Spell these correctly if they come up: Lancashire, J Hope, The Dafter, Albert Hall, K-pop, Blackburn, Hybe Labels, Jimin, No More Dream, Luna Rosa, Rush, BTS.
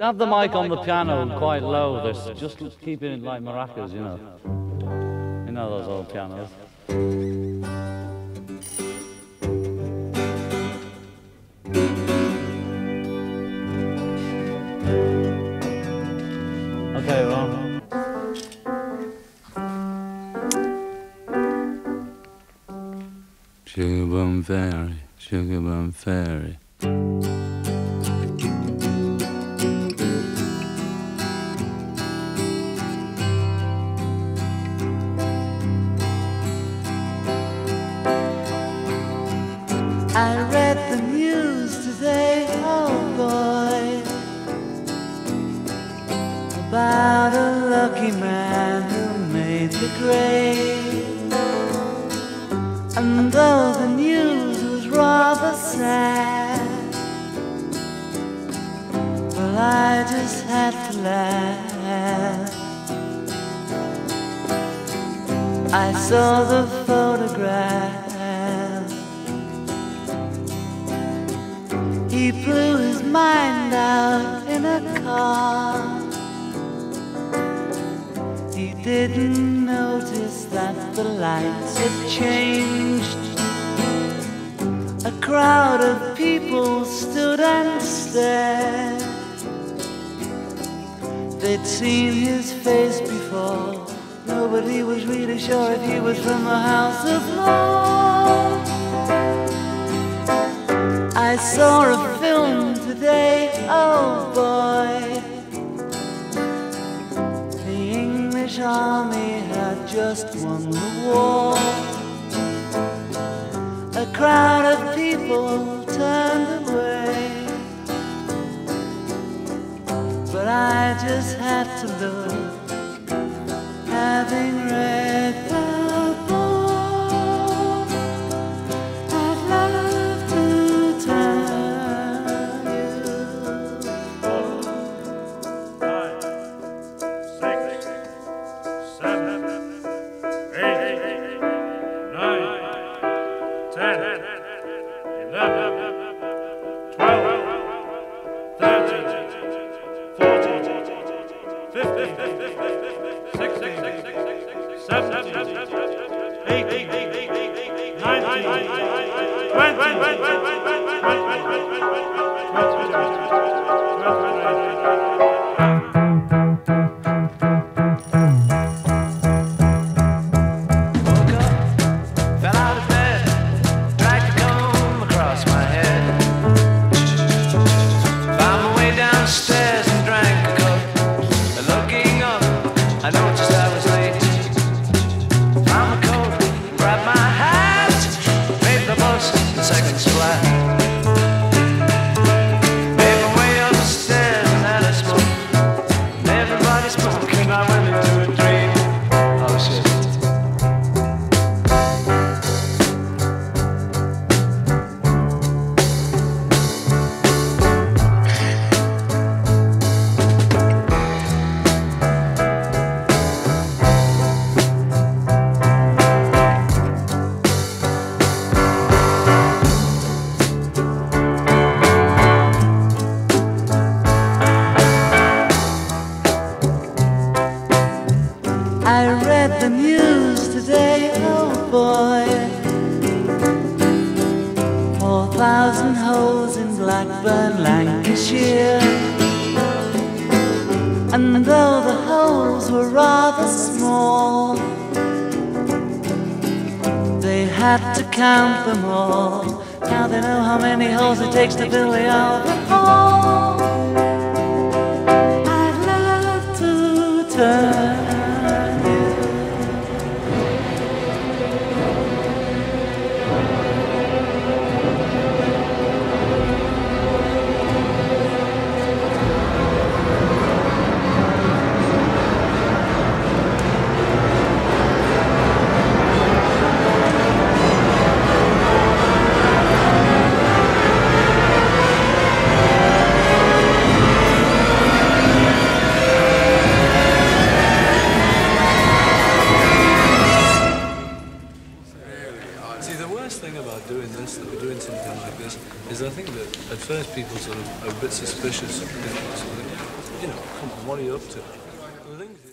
Have the mic on the piano quite low, there's just keep it like maracas, you know. You know those old pianos. Okay, we're on. Sugar bum fairy, I read the news today, oh boy, about a lucky man who made the grave. And though the news was rather sad, well, I just had to laugh. I saw the photograph. He blew his mind out in a car. He didn't notice that the lights had changed. A crowd of people stood and stared. They'd seen his face before. Nobody was really sure if he was from the House of Lords. I saw a film today, oh boy. The English army had just won the war. A crowd of people turned away, but I just had to look, having read the book. Blackburn, Lancashire. And though the holes were rather small, they had to count them all. Now they know how many holes it takes to build the Albert Hall. I'd love to turn What are you up to?